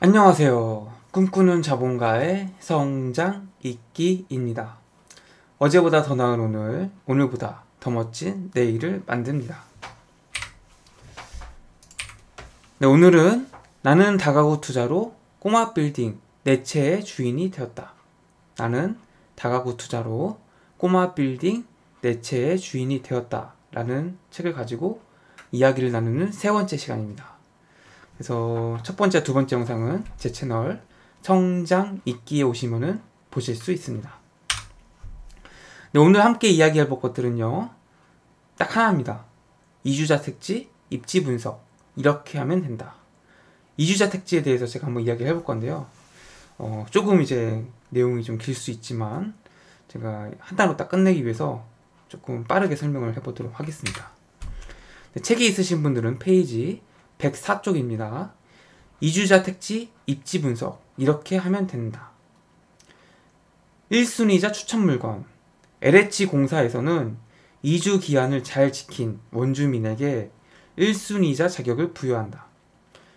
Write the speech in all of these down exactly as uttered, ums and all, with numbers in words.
안녕하세요. 꿈꾸는 자본가의 성장 읽기입니다. 어제보다 더 나은 오늘, 오늘보다 더 멋진 내일을 만듭니다. 네, 오늘은 나는 다가구 투자로 꼬마 빌딩 내 채의 주인이 되었다. 나는 다가구 투자로 꼬마 빌딩 내 채의 주인이 되었다 라는 책을 가지고 이야기를 나누는 세 번째 시간입니다. 그래서 첫 번째, 두 번째 영상은 제 채널 성장 읽기에 오시면은 보실 수 있습니다. 네, 오늘 함께 이야기할 것들은요, 딱 하나입니다. 이주자택지 입지 분석, 이렇게 하면 된다. 이주자택지에 대해서 제가 한번 이야기를 해볼 건데요. 어, 조금 이제 내용이 좀 길 수 있지만 제가 한 단으로 딱 끝내기 위해서 조금 빠르게 설명을 해보도록 하겠습니다. 네, 책이 있으신 분들은 페이지 백사 쪽입니다. 이주자택지 입지 분석, 이렇게 하면 된다. 일 순위자 추천 물건. 엘에이치공사에서는 이주 기한을 잘 지킨 원주민에게 일 순위자 자격을 부여한다.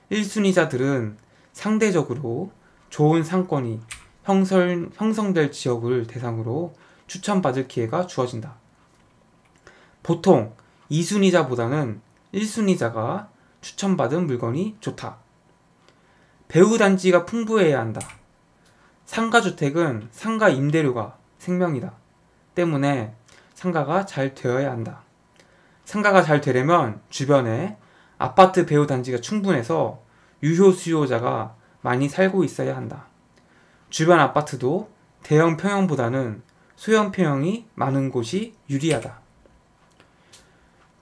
일 순위자들은 상대적으로 좋은 상권이 형성, 형성될 지역을 대상으로 추천받을 기회가 주어진다. 보통 이 순위자보다는 일 순위자가 추천받은 물건이 좋다. 배후 단지가 풍부해야 한다. 상가주택은 상가 임대료가 생명이다. 때문에 상가가 잘 되어야 한다. 상가가 잘 되려면 주변에 아파트 배후 단지가 충분해서 유효 수요자가 많이 살고 있어야 한다. 주변 아파트도 대형 평형보다는 소형 평형이 많은 곳이 유리하다.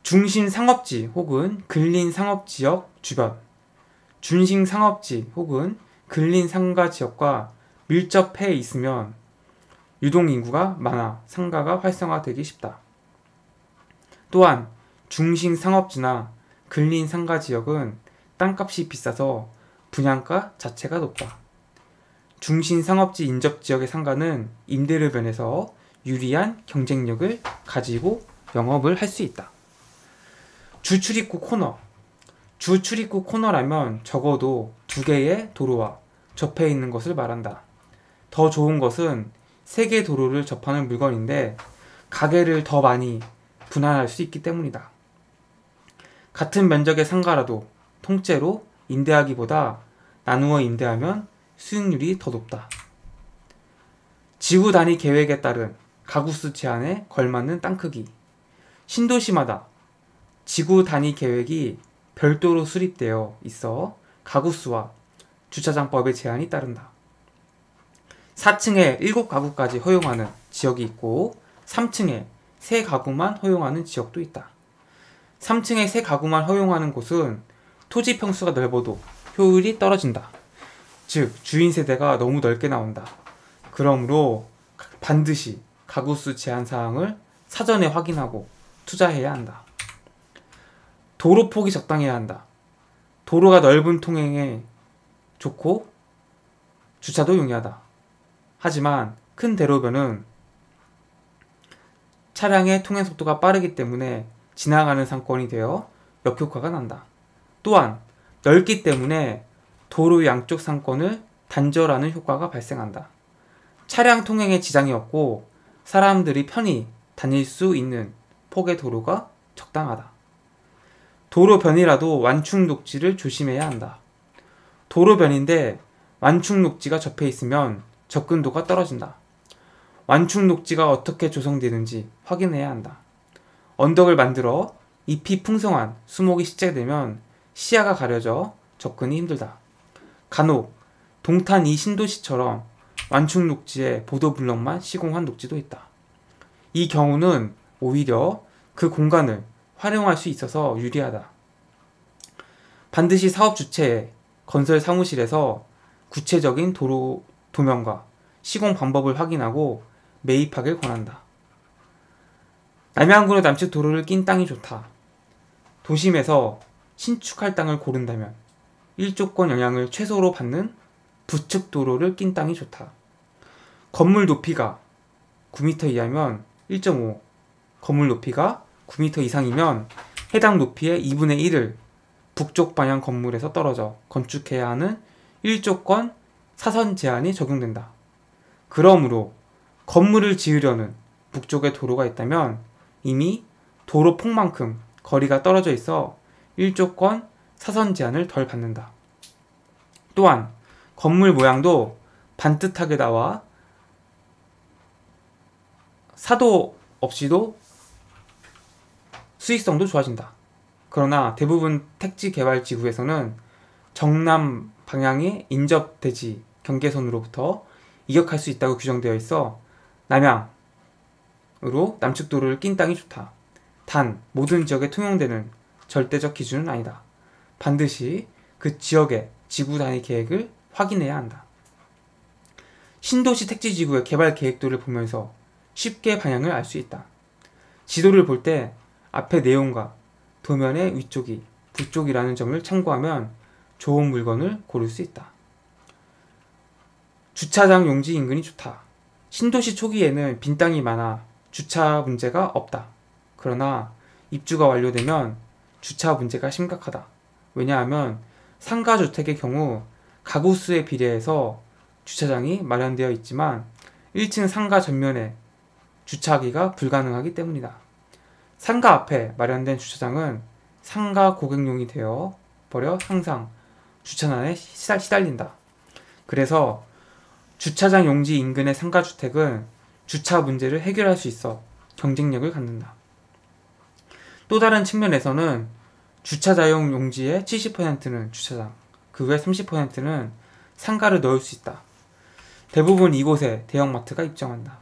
중심 상업지 혹은 근린 상업지역 주변, 중심 상업지 혹은 근린 상가 지역과 밀접해 있으면 유동인구가 많아 상가가 활성화되기 쉽다. 또한 중심 상업지나 근린 상가 지역은 땅값이 비싸서 분양가 자체가 높다. 중심 상업지 인접 지역의 상가는 임대료 면에서 유리한 경쟁력을 가지고 영업을 할 수 있다. 주출입구 코너. 주출입구 코너라면 적어도 두 개의 도로와 접해 있는 것을 말한다. 더 좋은 것은 세 개의 도로를 접하는 물건인데 가게를 더 많이 분할할 수 있기 때문이다. 같은 면적의 상가라도 통째로 임대하기보다 나누어 임대하면 수익률이 더 높다. 지구 단위 계획에 따른 가구수 제한에 걸맞는 땅 크기. 신도시마다 지구 단위 계획이 별도로 수립되어 있어 가구수와 주차장법의 제한이 따른다. 사 층에 일곱 가구까지 허용하는 지역이 있고 삼 층에 세 가구만 허용하는 지역도 있다. 삼 층에 세 가구만 허용하는 곳은 토지 평수가 넓어도 효율이 떨어진다. 즉, 주인 세대가 너무 넓게 나온다. 그러므로 반드시 가구수 제한 사항을 사전에 확인하고 투자해야 한다. 도로 폭이 적당해야 한다. 도로가 넓은 통행에 좋고 주차도 용이하다. 하지만 큰 대로변은 차량의 통행 속도가 빠르기 때문에 지나가는 상권이 되어 역효과가 난다. 또한 넓기 때문에 도로 양쪽 상권을 단절하는 효과가 발생한다. 차량 통행에 지장이 없고 사람들이 편히 다닐 수 있는 폭의 도로가 적당하다. 도로변이라도 완충 녹지를 조심해야 한다. 도로변인데 완충 녹지가 접해 있으면 접근도가 떨어진다. 완충 녹지가 어떻게 조성되는지 확인해야 한다. 언덕을 만들어 잎이 풍성한 수목이 식재되면 시야가 가려져 접근이 힘들다. 간혹 동탄 이 신도시처럼 완충 녹지에 보도블럭만 시공한 녹지도 있다. 이 경우는 오히려 그 공간을 활용할 수 있어서 유리하다. 반드시 사업 주체의 건설 사무실에서 구체적인 도로 도면과 시공 방법을 확인하고 매입하길 권한다. 남양구로 남측 도로를 낀 땅이 좋다. 도심에서 신축할 땅을 고른다면 일조권 영향을 최소로 받는 부측 도로를 낀 땅이 좋다. 건물 높이가 구 미터 이하면 일 점 오, 건물 높이가 구 미터 이상이면 해당 높이의 이분의 일을 북쪽 방향 건물에서 떨어져 건축해야 하는 일 조건 사선 제한이 적용된다. 그러므로 건물을 지으려는 북쪽에 도로가 있다면 이미 도로 폭만큼 거리가 떨어져 있어 일 조건 사선 제한을 덜 받는다. 또한 건물 모양도 반듯하게 나와 사도 없이도 수익성도 좋아진다. 그러나 대부분 택지 개발 지구에서는 정남 방향의 인접대지 경계선으로부터 이격할 수 있다고 규정되어 있어 남향으로 남측 도로를 낀 땅이 좋다. 단 모든 지역에 통용되는 절대적 기준은 아니다. 반드시 그 지역의 지구 단위 계획을 확인해야 한다. 신도시 택지 지구의 개발 계획도를 보면서 쉽게 방향을 알 수 있다. 지도를 볼 때 앞의 내용과 도면의 위쪽이 북쪽이라는 점을 참고하면 좋은 물건을 고를 수 있다. 주차장 용지 인근이 좋다. 신도시 초기에는 빈 땅이 많아 주차 문제가 없다. 그러나 입주가 완료되면 주차 문제가 심각하다. 왜냐하면 상가주택의 경우 가구 수에 비례해서 주차장이 마련되어 있지만 일 층 상가 전면에 주차하기가 불가능하기 때문이다. 상가 앞에 마련된 주차장은 상가 고객용이 되어 버려 항상 주차난에 시달린다. 그래서 주차장 용지 인근의 상가주택은 주차 문제를 해결할 수 있어 경쟁력을 갖는다. 또 다른 측면에서는 주차자용 용지의 칠십 퍼센트는 주차장, 그 외 삼십 퍼센트는 상가를 넣을 수 있다. 대부분 이곳에 대형마트가 입점한다.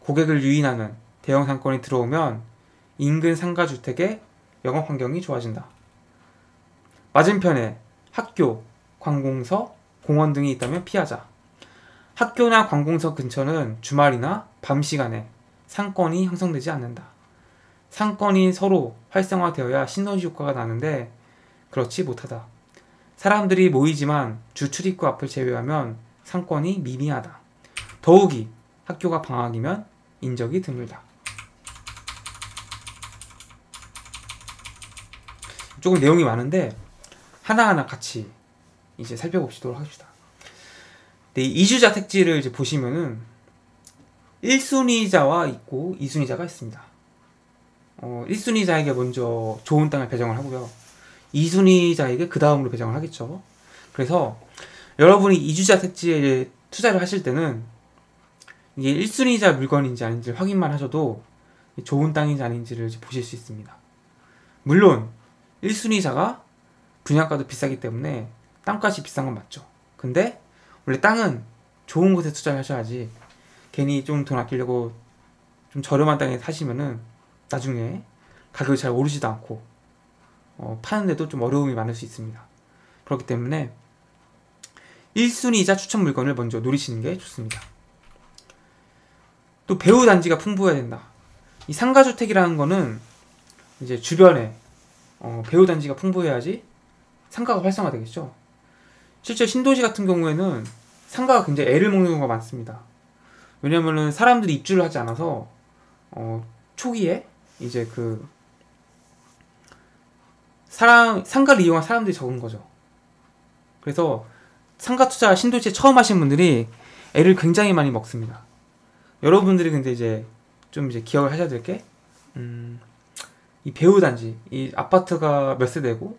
고객을 유인하는 대형 상권이 들어오면 인근 상가주택의 영업 환경이 좋아진다. 맞은편에 학교, 관공서, 공원 등이 있다면 피하자. 학교나 관공서 근처는 주말이나 밤 시간에 상권이 형성되지 않는다. 상권이 서로 활성화되어야 시너지 효과가 나는데 그렇지 못하다. 사람들이 모이지만 주 출입구 앞을 제외하면 상권이 미미하다. 더욱이 학교가 방학이면 인적이 드물다. 조금 내용이 많은데 하나하나 같이 이제 살펴봅시도록 합시다. 네, 이주자 택지를 이제 보시면은 일 순위자와 있고 이 순위자가 있습니다. 어, 일 순위자에게 먼저 좋은 땅을 배정을 하고요. 이 순위자에게 그 다음으로 배정을 하겠죠. 그래서 여러분이 이주자 택지에 투자를 하실 때는 이게 일 순위자 물건인지 아닌지 확인만 하셔도 좋은 땅인지 아닌지를 이제 보실 수 있습니다. 물론 일 순위자가 분양가도 비싸기 때문에 땅값이 비싼 건 맞죠. 근데 원래 땅은 좋은 곳에 투자를 하셔야지 괜히 좀 돈 아끼려고 좀 저렴한 땅에 사시면은 나중에 가격이 잘 오르지도 않고 어, 파는데도 좀 어려움이 많을 수 있습니다. 그렇기 때문에 일 순위자 추천 물건을 먼저 노리시는 게 좋습니다. 또 배후 단지가 풍부해야 된다. 이 상가주택이라는 거는 이제 주변에 어, 배후 단지가 풍부해야지 상가가 활성화되겠죠. 실제 신도시 같은 경우에는 상가가 굉장히 애를 먹는 경우가 많습니다. 왜냐면은 사람들이 입주를 하지 않아서 어, 초기에 이제 그 사람 상가를 이용한 사람들이 적은 거죠. 그래서 상가 투자 신도시에 처음 하신 분들이 애를 굉장히 많이 먹습니다. 여러분들이 근데 이제 좀 이제 기억을 하셔야 될 게 음, 이 배후 단지, 이 아파트가 몇 세대고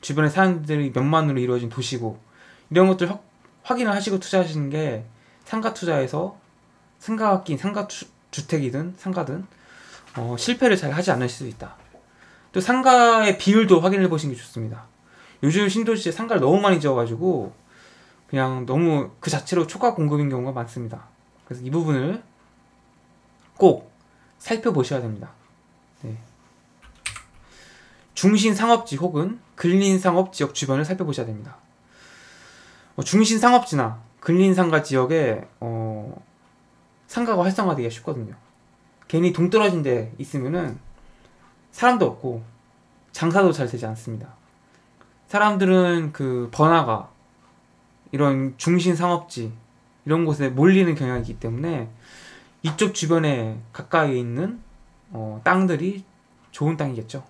주변에 사람들이 몇만으로 이루어진 도시고 이런 것들 확, 확인을 하시고 투자하시는 게 상가 투자에서 상가가 낀 상가 투, 주택이든 상가든 어, 실패를 잘 하지 않을 수도 있다. 또 상가의 비율도 확인해 보시는 게 좋습니다. 요즘 신도시에 상가를 너무 많이 지어가지고 그냥 너무 그 자체로 초과 공급인 경우가 많습니다. 그래서 이 부분을 꼭 살펴보셔야 됩니다. 네. 중심 상업지 혹은 근린 상업 지역 주변을 살펴보셔야 됩니다. 어, 중심 상업지나 근린 상가 지역에 어, 상가가 활성화되기가 쉽거든요. 괜히 동떨어진 데 있으면은 사람도 없고 장사도 잘 되지 않습니다. 사람들은 그 번화가 이런 중심 상업지 이런 곳에 몰리는 경향이기 때문에 이쪽 주변에 가까이 있는 어, 땅들이 좋은 땅이겠죠.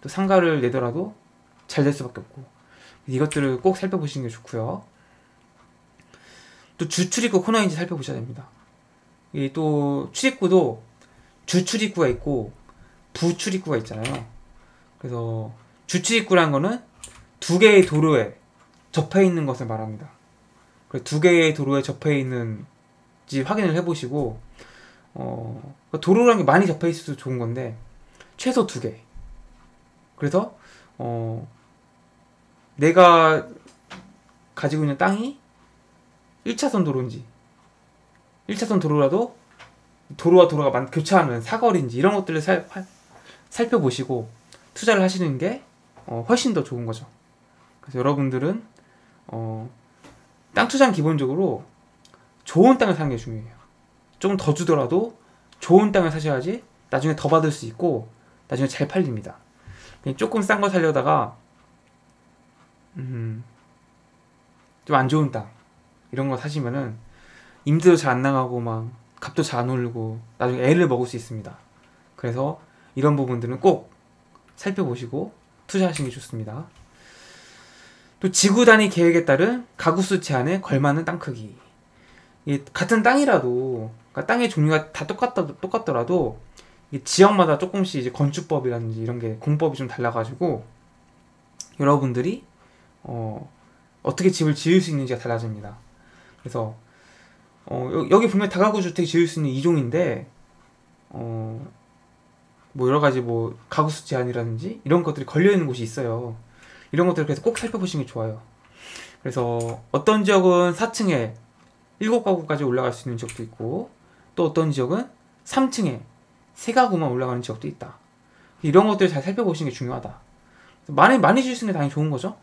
또 상가를 내더라도 잘 될 수밖에 없고 이것들을 꼭 살펴보시는 게 좋고요. 또 주출입구 코너인지 살펴보셔야 됩니다. 이 또 출입구도 주출입구가 있고 부출입구가 있잖아요. 그래서 주출입구라는 거는 두 개의 도로에 접해 있는 것을 말합니다. 그래서 두 개의 도로에 접해 있는지 확인을 해보시고, 어, 도로라는 게 많이 접해 있어도 좋은 건데 최소 두 개. 그래서 어, 내가 가지고 있는 땅이 일 차선 도로인지, 일 차선 도로라도 도로와 도로가 교차하는 사거리인지, 이런 것들을 살, 살펴보시고 투자를 하시는 게 어, 훨씬 더 좋은 거죠. 그래서 여러분들은 어, 땅 투자는 기본적으로 좋은 땅을 사는 게 중요해요. 좀 더 주더라도 좋은 땅을 사셔야지 나중에 더 받을 수 있고 나중에 잘 팔립니다. 조금 싼 거 사려다가 음, 좀 안 좋은 땅 이런 거 사시면은 임대도 잘 안 나가고 막 값도 잘 안 오르고 나중에 애를 먹을 수 있습니다. 그래서 이런 부분들은 꼭 살펴보시고 투자하시는 게 좋습니다. 또 지구 단위 계획에 따른 가구수 제한에 걸맞는 땅 크기. 이 같은 땅이라도, 그러니까 땅의 종류가 다 똑같다 똑같더라도 이 지역마다 조금씩 이제 건축법이라든지 이런 게 공법이 좀 달라가지고 여러분들이 어, 어떻게 집을 지을 수 있는지가 달라집니다. 그래서 어, 여기 분명 다가구 주택 지을 수 있는 이 종인데 어, 뭐 여러 가지 뭐 가구수 제한이라든지 이런 것들이 걸려 있는 곳이 있어요. 이런 것들을 그래서 꼭 살펴보시는 게 좋아요. 그래서 어떤 지역은 사 층에 칠 가구까지 올라갈 수 있는 지역도 있고, 또 어떤 지역은 삼 층에 삼 가구만 올라가는 지역도 있다. 이런 것들을 잘 살펴보시는 게 중요하다. 많이 많이 지을 수 있는 게 당연히 좋은 거죠.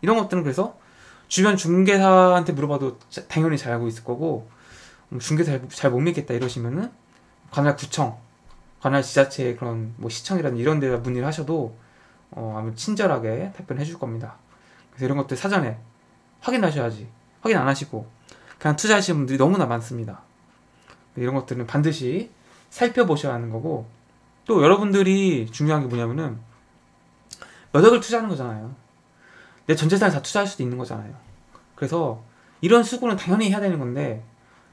이런 것들은 그래서 주변 중개사한테 물어봐도 당연히 잘 알고 있을 거고, 중개사 잘 못 믿겠다 이러시면은 관할 구청, 관할 지자체의 그런 뭐 시청이라든지 이런 데다 문의를 하셔도 어, 아마 친절하게 답변해 줄 겁니다. 그래서 이런 것들 사전에 확인하셔야지, 확인 안 하시고 그냥 투자하시는 분들이 너무나 많습니다. 이런 것들은 반드시 살펴보셔야 하는 거고, 또 여러분들이 중요한 게 뭐냐면은 몇 억을 투자하는 거잖아요. 내 전 재산을 다 투자할 수도 있는 거잖아요. 그래서 이런 수고는 당연히 해야 되는 건데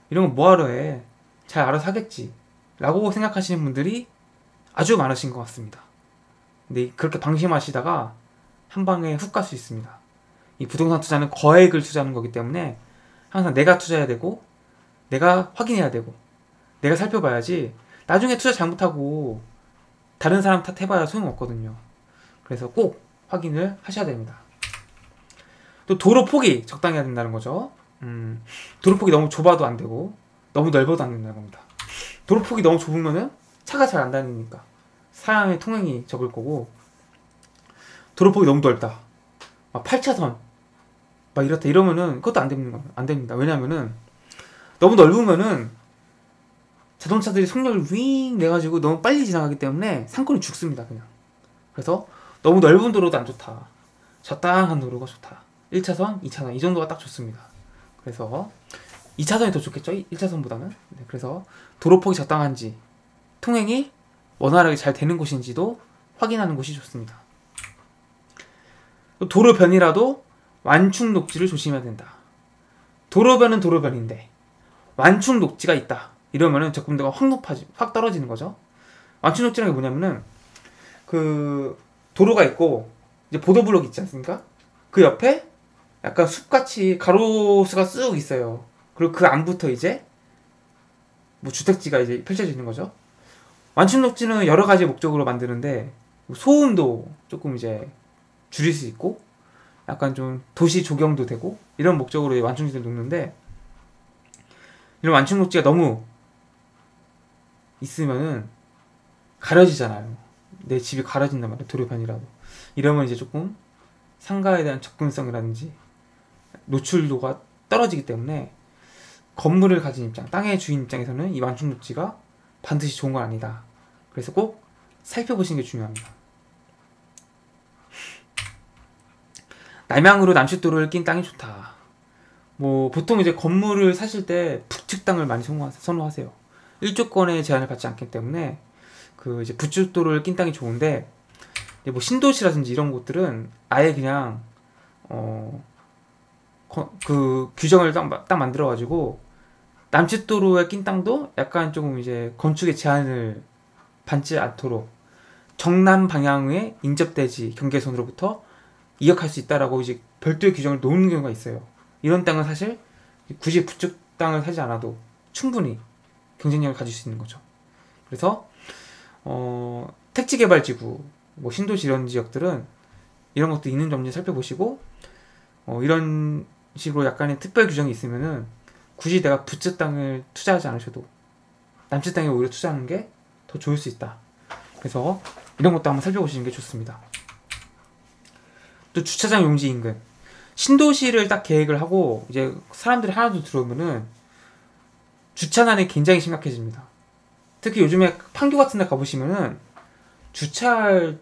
이런 거 뭐하러 해? 잘 알아서 하겠지 라고 생각하시는 분들이 아주 많으신 것 같습니다. 근데 그렇게 방심하시다가 한 방에 훅 갈 수 있습니다. 이 부동산 투자는 거액을 투자하는 거기 때문에 항상 내가 투자해야 되고 내가 확인해야 되고 내가 살펴봐야지 나중에 투자 잘못하고 다른 사람 탓해봐야 소용없거든요. 그래서 꼭 확인을 하셔야 됩니다. 또 도로 폭이 적당해야 된다는 거죠. 음, 도로 폭이 너무 좁아도 안 되고 너무 넓어도 안 된다는 겁니다. 도로 폭이 너무 좁으면은 차가 잘 안 다니니까 사람의 통행이 적을 거고, 도로 폭이 너무 넓다, 막 팔 차선 막 이렇다 이러면은 그것도 안 됩니다. 안 됩니다. 왜냐면은 너무 넓으면은 자동차들이 속력을 윙 내가지고 너무 빨리 지나가기 때문에 상권이 죽습니다, 그냥. 그래서 너무 넓은 도로도 안 좋다. 적당한 도로가 좋다. 일 차선, 이 차선 이 정도가 딱 좋습니다. 그래서 이 차선이 더 좋겠죠? 일 차선보다는. 네, 그래서 도로폭이 적당한지, 통행이 원활하게 잘 되는 곳인지도 확인하는 곳이 좋습니다. 또 도로변이라도 완충 녹지를 조심해야 된다. 도로변은 도로변인데 완충 녹지가 있다 이러면은 적금대가 확 높아지, 확 떨어지는 거죠. 완충 녹지라는 게 뭐냐면은 그 도로가 있고 이제 보도블록이 있지 않습니까? 그 옆에 약간 숲같이 가로수가 쑥 있어요. 그리고 그 안부터 이제 뭐 주택지가 이제 펼쳐지는 거죠. 완충 녹지는 여러 가지 목적으로 만드는데 소음도 조금 이제 줄일 수 있고 약간 좀 도시 조경도 되고 이런 목적으로 완충 녹지를 놓는데, 이런 완충 녹지가 너무 있으면은 가려지잖아요. 내 집이 가려진단 말이에요, 도로변이라도. 이러면 이제 조금 상가에 대한 접근성이라든지 노출도가 떨어지기 때문에 건물을 가진 입장, 땅의 주인 입장에서는 이 완충 녹지가 반드시 좋은 건 아니다. 그래서 꼭 살펴보시는 게 중요합니다. 남향으로 남측도로를 낀 땅이 좋다. 뭐 보통 이제 건물을 사실 때 북측 땅을 많이 선호하세요. 일조권의 제한을 받지 않기 때문에 그 이제 북측도로를 낀 땅이 좋은데, 뭐 신도시라든지 이런 곳들은 아예 그냥 어 그 규정을 딱, 딱 만들어가지고 남짓도로에 낀 땅도 약간 조금 이제 건축의 제한을 받지 않도록 정남 방향에 인접대지 경계선으로부터 이역할 수 있다라고 이제 별도의 규정을 놓는 경우가 있어요. 이런 땅은 사실 굳이 부축 땅을 사지 않아도 충분히 경쟁력을 가질 수 있는 거죠. 그래서 어, 택지개발지구, 뭐 신도시 이런 지역들은 이런 것도 있는 점을 살펴보시고 어, 이런 식으로 약간의 특별 규정이 있으면은 굳이 내가 부츠 땅을 투자하지 않으셔도 남측 땅에 오히려 투자하는 게 더 좋을 수 있다. 그래서 이런 것도 한번 살펴보시는 게 좋습니다. 또 주차장 용지 인근, 신도시를 딱 계획을 하고 이제 사람들이 하나도 들어오면은 주차난이 굉장히 심각해집니다. 특히 요즘에 판교 같은 데 가보시면은 주차할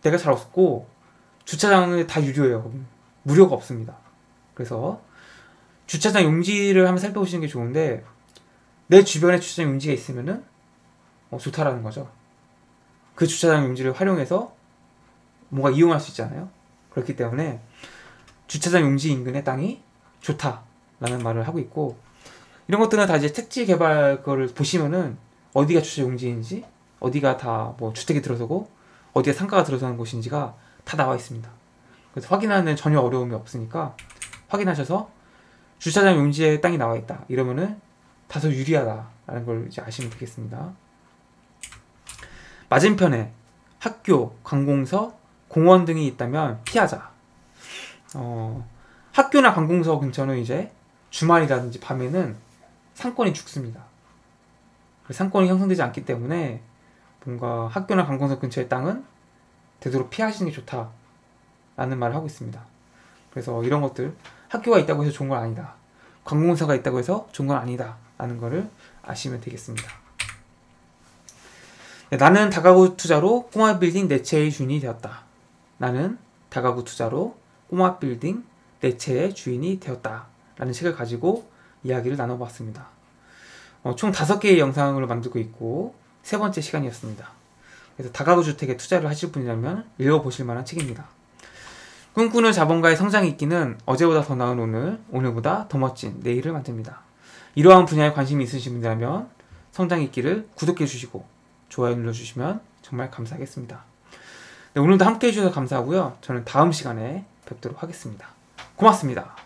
데가 잘 없고 주차장은 다 유료예요. 무료가 없습니다. 그래서 주차장 용지를 한번 살펴보시는 게 좋은데 내 주변에 주차장 용지가 있으면은 어, 좋다라는 거죠. 그 주차장 용지를 활용해서 뭔가 이용할 수 있잖아요. 그렇기 때문에 주차장 용지 인근의 땅이 좋다라는 말을 하고 있고, 이런 것들은 다 이제 택지 개발 거를 보시면은 어디가 주차장 용지인지, 어디가 다 뭐 주택이 들어서고 어디가 상가가 들어서는 곳인지가 다 나와 있습니다. 그래서 확인하는 전혀 어려움이 없으니까 확인하셔서 주차장 용지에 땅이 나와 있다 이러면은 다소 유리하다라는 걸 이제 아시면 되겠습니다. 맞은편에 학교, 관공서, 공원 등이 있다면 피하자. 어, 학교나 관공서 근처는 이제 주말이라든지 밤에는 상권이 죽습니다. 상권이 형성되지 않기 때문에 뭔가 학교나 관공서 근처의 땅은 되도록 피하시는 게 좋다라는 말을 하고 있습니다. 그래서 이런 것들, 학교가 있다고 해서 좋은 건 아니다, 관공서가 있다고 해서 좋은 건 아니다 라는 거를 아시면 되겠습니다. 네, 나는 다가구 투자로 꼬마빌딩 네 채의 주인이 되었다. 나는 다가구 투자로 꼬마빌딩 네 채의 주인이 되었다 라는 책을 가지고 이야기를 나눠봤습니다. 어, 총 다섯 개의 영상을 만들고 있고 세 번째 시간이었습니다. 그래서 다가구 주택에 투자를 하실 분이라면 읽어보실 만한 책입니다. 꿈꾸는 자본가의 성장 있기는 어제보다 더 나은 오늘, 오늘보다 더 멋진 내일을 만듭니다. 이러한 분야에 관심이 있으신 분이라면 성장 있기를 구독해주시고 좋아요 눌러주시면 정말 감사하겠습니다. 네, 오늘도 함께 해주셔서 감사하고요. 저는 다음 시간에 뵙도록 하겠습니다. 고맙습니다.